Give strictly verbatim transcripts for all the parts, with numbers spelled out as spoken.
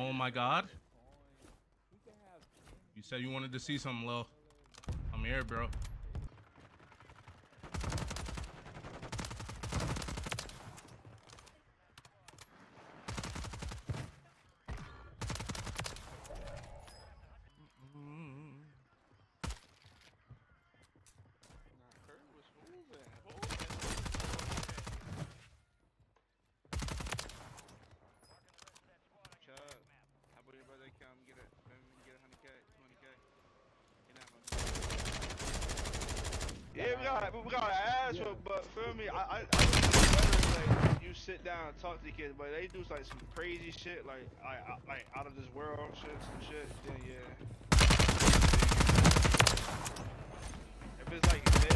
Oh my God. You said you wanted to see something, Lil. I'm here, bro. I, I, I like, you sit down and talk to the kids, but they do like some crazy shit, like I, I, like out of this world shit, some shit. Then yeah, if it's like dead,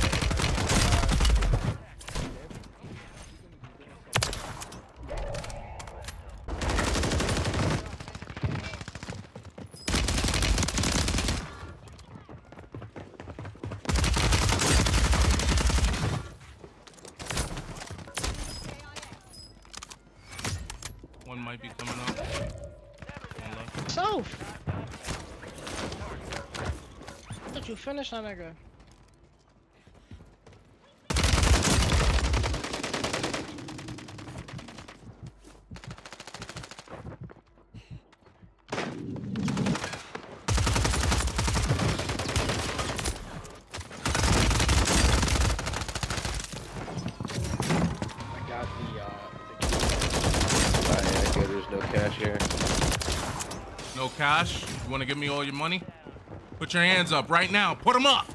might be coming up. South! Did you finish that nigga? Cash, you want to give me all your money? Put your hands up right now. Put them up.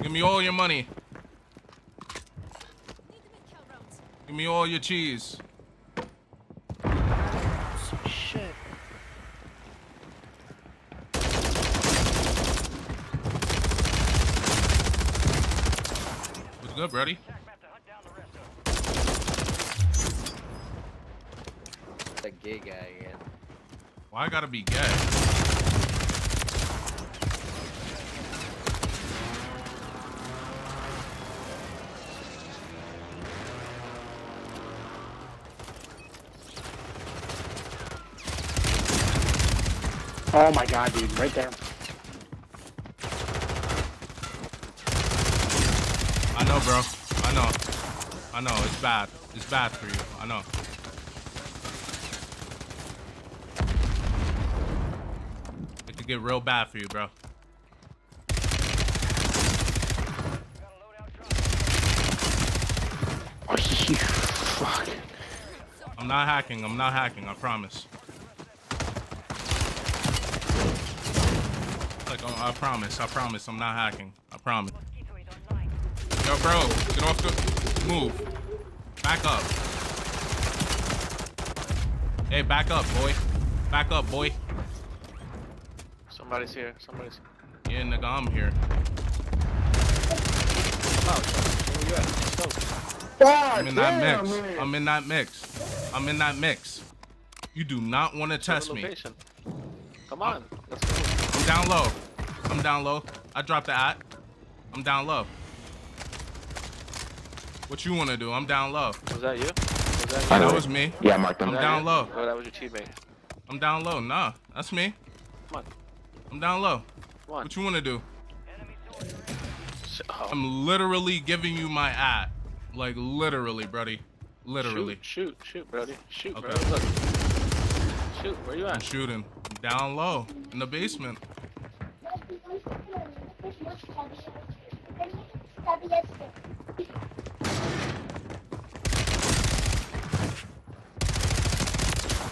Give me all your money. Give me all your cheese. Shit. What's good, buddy? Gay guy again. Why I gotta be gay? Oh my God, dude, right there. I know, bro. I know. I know. It's bad. It's bad for you. I know. Get real bad for you, bro. Are you fucking? I'm not hacking. I'm not hacking. I promise. Like I, I promise. I promise. I'm not hacking. I promise. Yo, bro, get off the move. Back up. Hey, back up, boy. Back up, boy. Somebody's here, somebody's here. Yeah, nigga, I'm here. I'm in that mix. I'm in that mix. I'm in that mix. You do not want to test me. Come on. Let's go. I'm down low. I'm down low. I dropped the at. I'm down low. What you want to do? I'm down low. Was that you? Was that you? I know it was me. Yeah, I marked him. I'm down low. Oh, that was your teammate. I'm down low. Nah, that's me. Come on. I'm down low. One. What you want to do? Oh. I'm literally giving you my at. Like, literally, buddy. Literally. Shoot, shoot, shoot, buddy. Shoot, okay. Bro. Look. Shoot, where you at? I'm shooting. Down low. In the basement.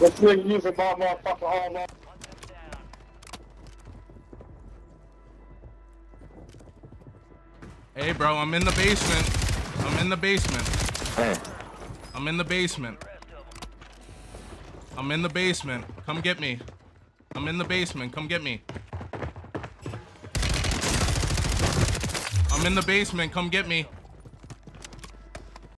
Let's make use of my motherfucker all night. Hey, bro, I'm in the basement. I'm in the basement. Hey. I'm in the basement. I'm in the basement. Come get me. I'm in the basement. Come get me. I'm in the basement. Come get me.